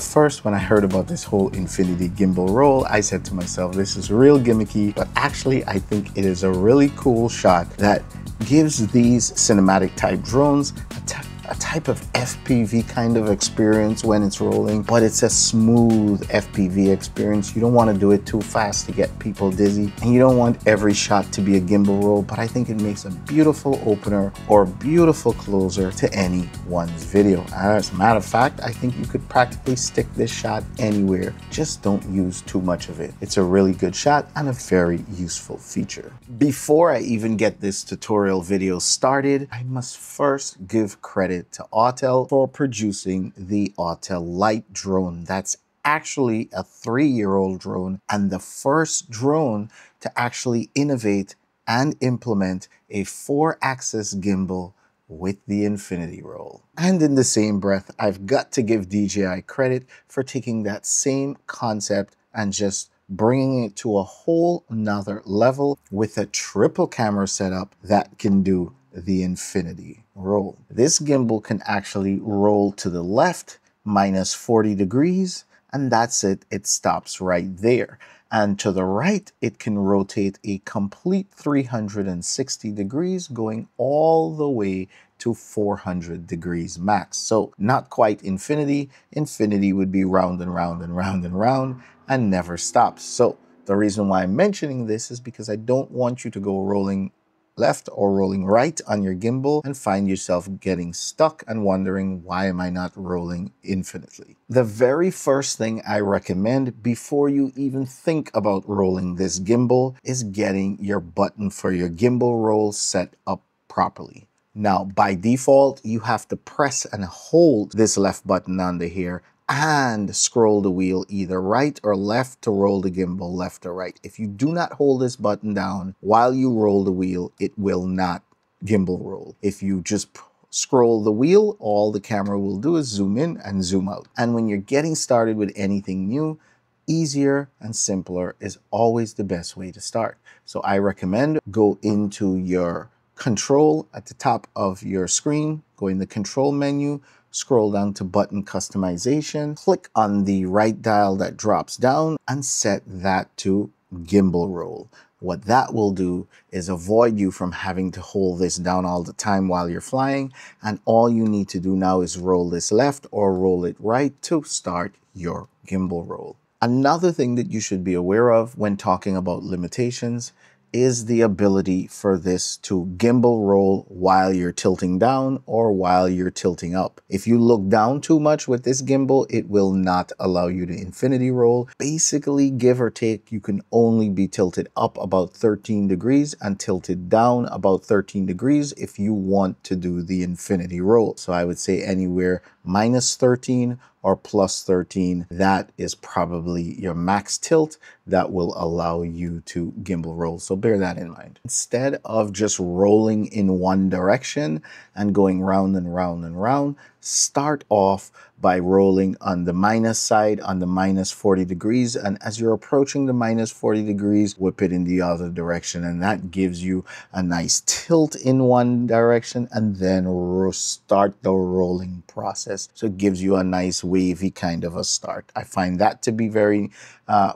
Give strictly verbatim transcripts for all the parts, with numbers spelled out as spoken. At first, when I heard about this whole Infinity Gimbal roll, I said to myself, this is real gimmicky, but actually I think it is a really cool shot that gives these cinematic type drones a a type of F P V kind of experience when it's rolling, but it's a smooth F P V experience. You don't want to do it too fast to get people dizzy, and you don't want every shot to be a gimbal roll, but I think it makes a beautiful opener or beautiful closer to any one's video. As a matter of fact, I think you could practically stick this shot anywhere. Just don't use too much of it. It's a really good shot and a very useful feature. Before I even get this tutorial video started, I must first give credit to Autel for producing the Autel Lite drone. That's actually a three-year-old drone and the first drone to actually innovate and implement a four-axis gimbal with the Infinity roll. And in the same breath, I've got to give D J I credit for taking that same concept and just bringing it to a whole nother level with a triple camera setup that can do the Infinity roll. This gimbal can actually roll to the left minus forty degrees, and that's it. It stops right there. And to the right, it can rotate a complete three hundred sixty degrees, going all the way to four hundred degrees max. So not quite infinity. Infinity would be round and round and round and round and never stops. So the reason why I'm mentioning this is because I don't want you to go rolling left or rolling right on your gimbal and find yourself getting stuck and wondering, why am I not rolling infinitely? The very first thing I recommend before you even think about rolling this gimbal is getting your button for your gimbal roll set up properly. Now, by default, you have to press and hold this left button under here and scroll the wheel either right or left to roll the gimbal left or right. If you do not hold this button down while you roll the wheel, it will not gimbal roll. If you just scroll the wheel, all the camera will do is zoom in and zoom out. And when you're getting started with anything new, easier and simpler is always the best way to start. So I recommend go into your control at the top of your screen, go in the control menu, scroll down to button customization, click on the right dial that drops down and set that to gimbal roll. What that will do is avoid you from having to hold this down all the time while you're flying. And all you need to do now is roll this left or roll it right to start your gimbal roll. Another thing that you should be aware of when talking about limitations is the ability for this to gimbal roll while you're tilting down or while you're tilting up. If you look down too much with this gimbal, it will not allow you to infinity roll. Basically, give or take, you can only be tilted up about thirteen degrees and tilted down about thirteen degrees if you want to do the infinity roll. So I would say anywhere minus thirteen or plus thirteen, that is probably your max tilt that will allow you to gimbal roll. So bear that in mind. Instead of just rolling in one direction and going round and round and round, start off by rolling on the minus side on the minus forty degrees. And as you're approaching the minus forty degrees, whip it in the other direction. And that gives you a nice tilt in one direction and then start the rolling process. So it gives you a nice wavy kind of a start. I find that to be very uh,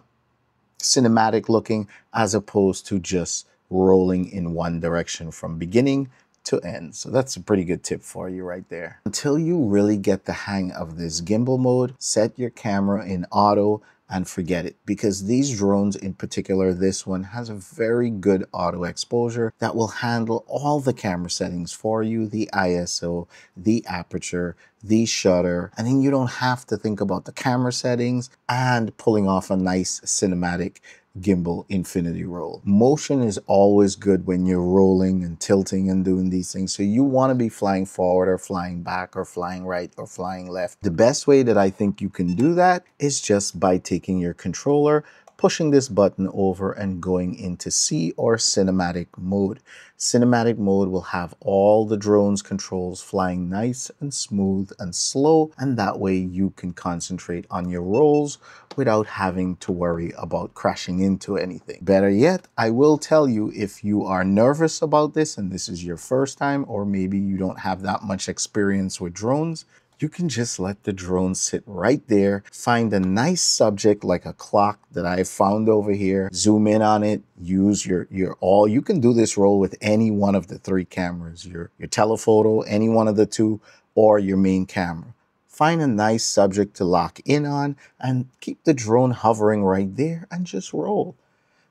cinematic looking as opposed to just rolling in one direction from beginning to end. So that's a pretty good tip for you right there. Until you really get the hang of this gimbal mode, set your camera in auto and forget it, because these drones in particular, this one has a very good auto exposure that will handle all the camera settings for you, the I S O, the aperture, the shutter, and then you don't have to think about the camera settings and pulling off a nice cinematic gimbal infinity roll. Motion is always good when you're rolling and tilting and doing these things. So you want to be flying forward or flying back or flying right or flying left. The best way that I think you can do that is just by taking your controller, pushing this button over and going into C or cinematic mode. Cinematic mode will have all the drone's controls flying nice and smooth and slow, and that way you can concentrate on your rolls without having to worry about crashing into anything. Better yet, I will tell you, if you are nervous about this and this is your first time, or maybe you don't have that much experience with drones, you can just let the drone sit right there, find a nice subject like a clock that I found over here, zoom in on it, use your, your all. You can do this roll with any one of the three cameras, your, your telephoto, any one of the two, or your main camera. Find a nice subject to lock in on and keep the drone hovering right there and just roll.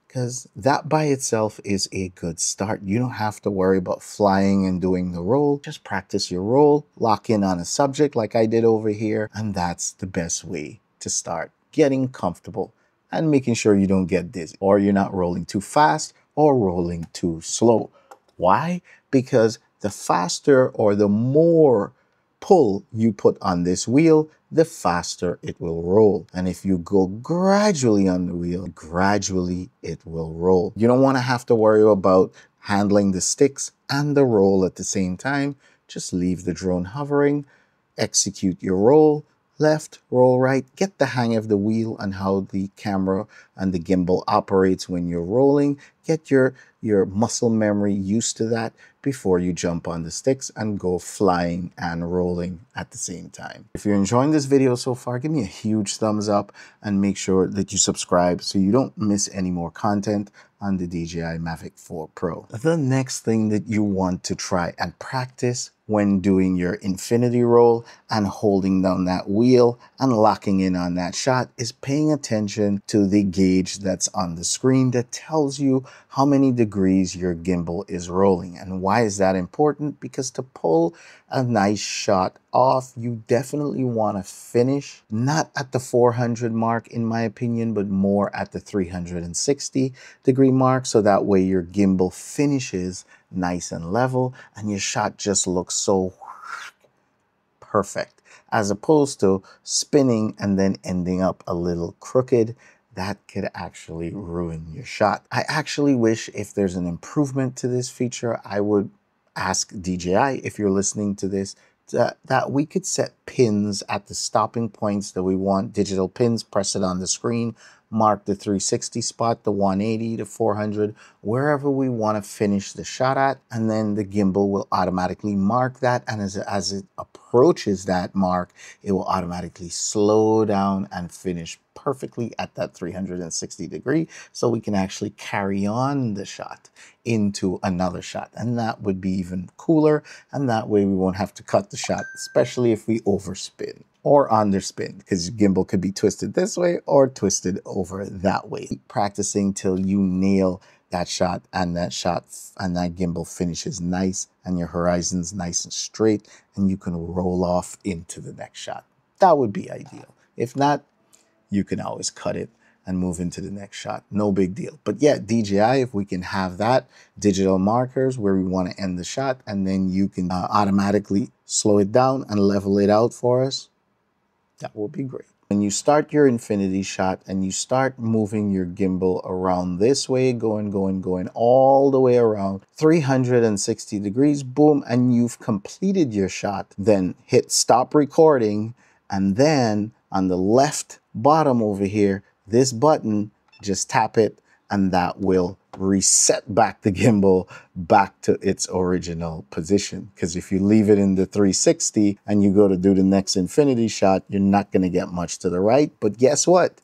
Because that by itself is a good start. You don't have to worry about flying and doing the roll. Just practice your roll, lock in on a subject like I did over here, and that's the best way to start getting comfortable and making sure you don't get dizzy or you're not rolling too fast or rolling too slow. Why? Because the faster or the more pull you put on this wheel, the faster it will roll. And if you go gradually on the wheel, gradually it will roll. You don't want to have to worry about handling the sticks and the roll at the same time. Just leave the drone hovering, execute your roll, left, roll right, get the hang of the wheel and how the camera and the gimbal operates when you're rolling. Get your, your muscle memory used to that before you jump on the sticks and go flying and rolling at the same time. If you're enjoying this video so far, give me a huge thumbs up and make sure that you subscribe so you don't miss any more content on the D J I Mavic four Pro. The next thing that you want to try and practice when doing your infinity roll and holding down that wheel and locking in on that shot is paying attention to the gauge that's on the screen that tells you how many degrees your gimbal is rolling. And why is that important? Because to pull a nice shot off, you definitely want to finish not at the four hundred mark in my opinion, but more at the three hundred sixty degree mark, so that way your gimbal finishes nice and level and your shot just looks so perfect, as opposed to spinning and then ending up a little crooked. That could actually ruin your shot. I actually wish, if there's an improvement to this feature, I would ask D J I, if you're listening to this, that, that we could set pins at the stopping points that we want, digital pins, press it on the screen, mark the three sixty spot, the one eighty, the four hundred, wherever we want to finish the shot at, and then the gimbal will automatically mark that, and as, as it approaches that mark, it will automatically slow down and finish perfectly at that three hundred sixty degree, so we can actually carry on the shot into another shot, and that would be even cooler, and that way we won't have to cut the shot, especially if we overspin or underspin, because your gimbal could be twisted this way or twisted over that way. Keep practicing till you nail that shot and that shot and that gimbal finishes nice and your horizon's nice and straight and you can roll off into the next shot. That would be ideal. If not, you can always cut it and move into the next shot. No big deal. But yeah, D J I, if we can have that, digital markers where we want to end the shot, and then you can uh, automatically slow it down and level it out for us, that will be great. When you start your infinity shot and you start moving your gimbal around this way, going, going, going all the way around three hundred sixty degrees, boom, and you've completed your shot, then hit stop recording, and then on the left bottom over here, this button, just tap it and that will reset back the gimbal back to its original position. Because if you leave it in the three sixty and you go to do the next infinity shot, you're not going to get much to the right, but guess what?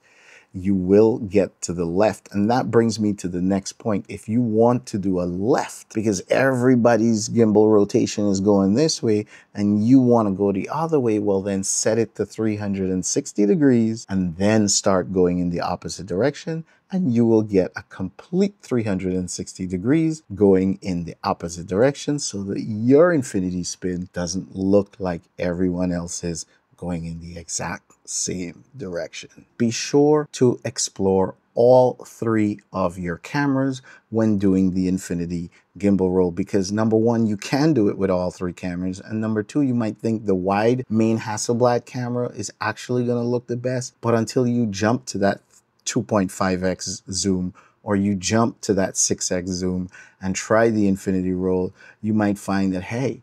You will get to the left. And that brings me to the next point. If you want to do a left, because everybody's gimbal rotation is going this way and you want to go the other way, well then set it to three hundred sixty degrees and then start going in the opposite direction, and you will get a complete three hundred sixty degrees going in the opposite direction, so that your infinity spin doesn't look like everyone else's going in the exact same direction. Be sure to explore all three of your cameras when doing the infinity gimbal roll, because number one, you can do it with all three cameras, and number two, you might think the wide main Hasselblad camera is actually going to look the best, but until you jump to that two point five X zoom or you jump to that six X zoom and try the infinity roll, you might find that, hey,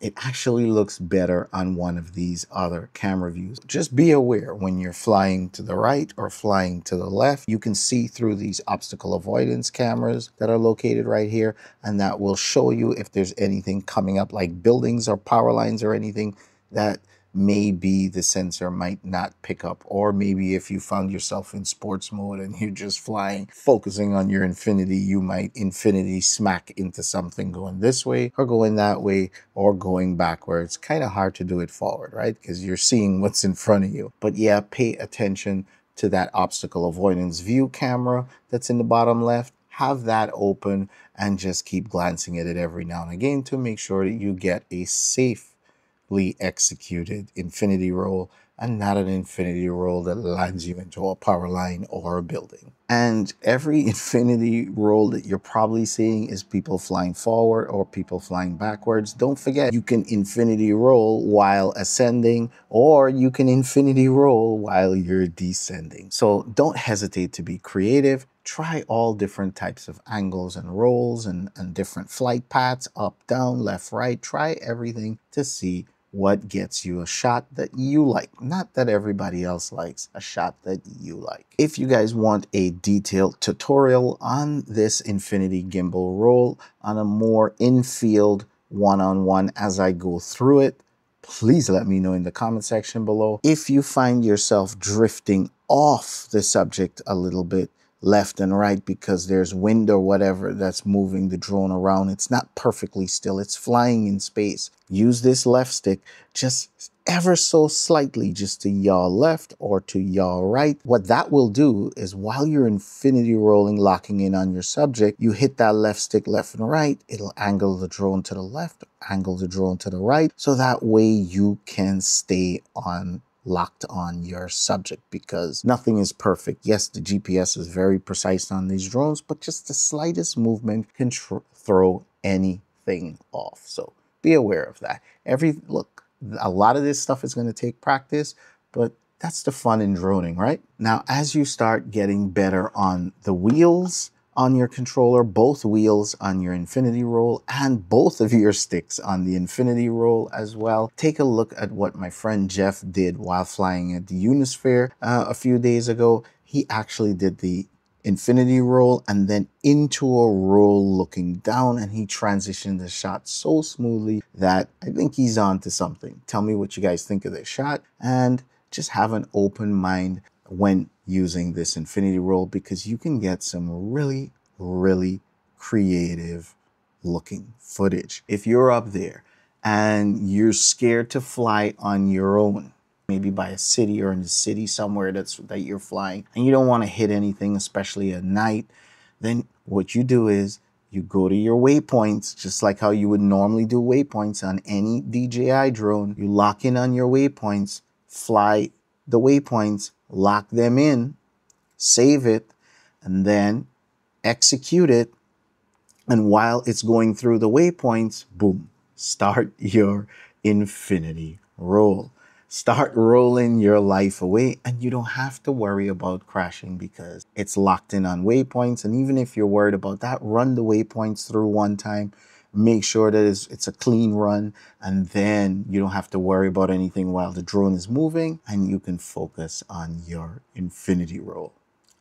it actually looks better on one of these other camera views. Just be aware when you're flying to the right or flying to the left, you can see through these obstacle avoidance cameras that are located right here, and that will show you if there's anything coming up like buildings or power lines or anything that maybe the sensor might not pick up, or maybe if you found yourself in sports mode and you're just flying, focusing on your Infinity, you might Infinity smack into something going this way or going that way or going backwards. Kind of hard to do it forward, right? Because you're seeing what's in front of you. But yeah, pay attention to that obstacle avoidance view camera that's in the bottom left. Have that open and just keep glancing at it every now and again to make sure that you get a safely executed Infinity roll and not an Infinity roll that lands you into a power line or a building. And every Infinity roll that you're probably seeing is people flying forward or people flying backwards. Don't forget, you can Infinity roll while ascending, or you can Infinity roll while you're descending. So don't hesitate to be creative. Try all different types of angles and rolls and, and different flight paths, up, down, left, right. Try everything to see what gets you a shot that you like. Not that everybody else likes, a shot that you like. If you guys want a detailed tutorial on this Infinity gimbal roll on a more in-field one-on-one as I go through it, please let me know in the comment section below. If you find yourself drifting off the subject a little bit, left and right, because there's wind or whatever that's moving the drone around. It's not perfectly still. It's flying in space. Use this left stick just ever so slightly, just to yaw left or to yaw right. What that will do is while you're Infinity rolling, locking in on your subject, you hit that left stick left and right. It'll angle the drone to the left, angle the drone to the right. So that way you can stay on locked on your subject, because nothing is perfect. Yes, the G P S is very precise on these drones, but just the slightest movement can throw anything off. So be aware of that. Every look, a lot of this stuff is going to take practice, but that's the fun in droning, right? Now, as you start getting better on the wheels on your controller, both wheels on your Infinity roll, and both of your sticks on the Infinity roll as well. Take a look at what my friend Jeff did while flying at the Unisphere uh, a few days ago. He actually did the Infinity roll and then into a roll looking down, and he transitioned the shot so smoothly that I think he's on to something. Tell me what you guys think of this shot, and just have an open mind when using this Infinity roll, because you can get some really, really creative looking footage. If you're up there and you're scared to fly on your own, maybe by a city or in the city somewhere that's that you're flying, and you don't want to hit anything, especially at night, then what you do is you go to your waypoints, just like how you would normally do waypoints on any D J I drone. You lock in on your waypoints, fly the waypoints, lock them in, save it, and then execute it. And while it's going through the waypoints, boom, start your Infinity roll. Start rolling your life away, and you don't have to worry about crashing because it's locked in on waypoints. And even if you're worried about that, run the waypoints through one time. Make sure that it's, it's a clean run, and then you don't have to worry about anything while the drone is moving, and you can focus on your Infinity roll.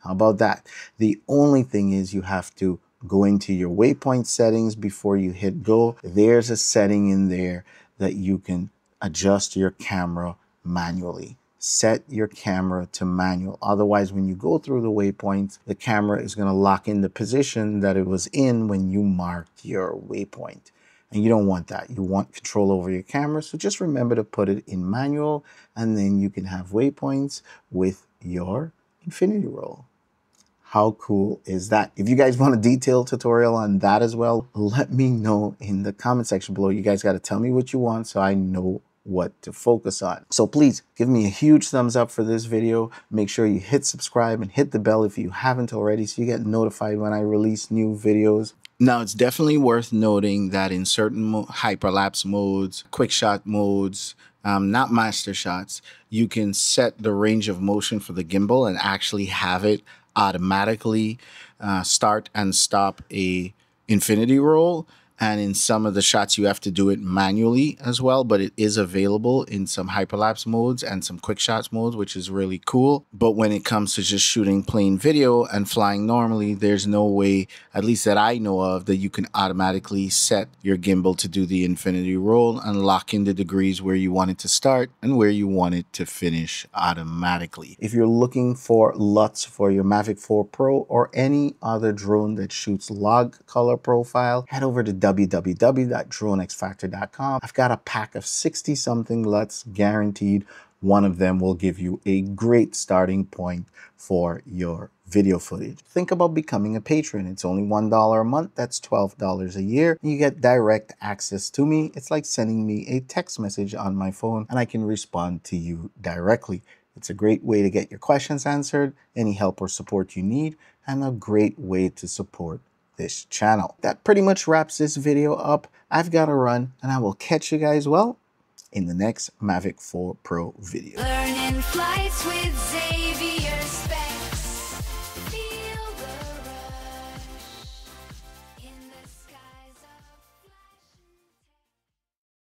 How about that? The only thing is you have to go into your waypoint settings before you hit go. There's a setting in there that you can adjust your camera manually. Set your camera to manual. Otherwise, when you go through the waypoints, the camera is going to lock in the position that it was in when you marked your waypoint. And you don't want that. You want control over your camera. So just remember to put it in manual, and then you can have waypoints with your Infinity roll. How cool is that? If you guys want a detailed tutorial on that as well, let me know in the comment section below. You guys got to tell me what you want so I know what to focus on. So please give me a huge thumbs up for this video. Make sure you hit subscribe and hit the bell if you haven't already, so you get notified when I release new videos. Now, it's definitely worth noting that in certain mo hyperlapse modes, quick shot modes, um, not master shots, you can set the range of motion for the gimbal and actually have it automatically uh, start and stop a Infinity roll. And in some of the shots, you have to do it manually as well, but it is available in some hyperlapse modes and some quick shots modes, which is really cool. But when it comes to just shooting plain video and flying normally, there's no way, at least that I know of, that you can automatically set your gimbal to do the infinity roll and lock in the degrees where you want it to start and where you want it to finish automatically. If you're looking for LUTs for your Mavic four Pro or any other drone that shoots log color profile, head over to w w w dot drone x factor dot com. I've got a pack of sixty something LUTs guaranteed. One of them will give you a great starting point for your video footage. Think about becoming a patron. It's only one dollar a month. That's twelve dollars a year. You get direct access to me. It's like sending me a text message on my phone and I can respond to you directly. It's a great way to get your questions answered, any help or support you need, and a great way to support this channel. That pretty much wraps this video up. I've got to run, and I will catch you guys, well, in the next Mavic four Pro video. Learning flights with Xavier Spencer.